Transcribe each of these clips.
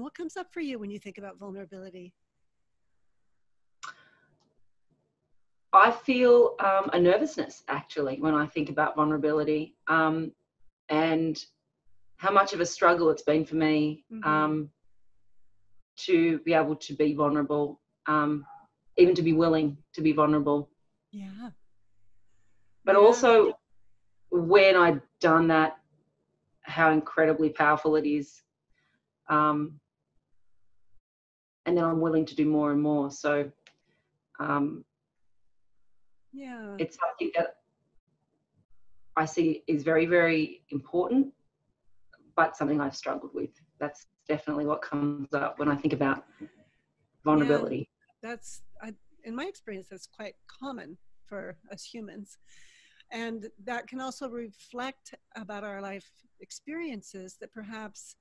What comes up for you when you think about vulnerability? I feel a nervousness, actually, when I think about vulnerability and how much of a struggle it's been for me to be able to be vulnerable, even to be willing to be vulnerable. Yeah. But also when I've done that, how incredibly powerful it is. And then I'm willing to do more and more. So yeah, it's something that I see is very, very important, but something I've struggled with. That's definitely what comes up when I think about vulnerability. Yeah, that's, in my experience, that's quite common for us humans. And that can also reflect about our life experiences that perhaps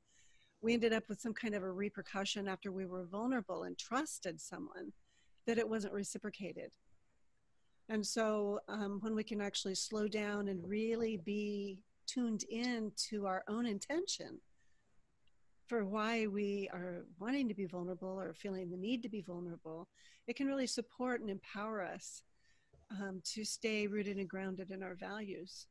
we ended up with some kind of a repercussion after we were vulnerable and trusted someone, that it wasn't reciprocated. And so when we can actually slow down and really be tuned in to our own intention for why we are wanting to be vulnerable or feeling the need to be vulnerable, it can really support and empower us to stay rooted and grounded in our values.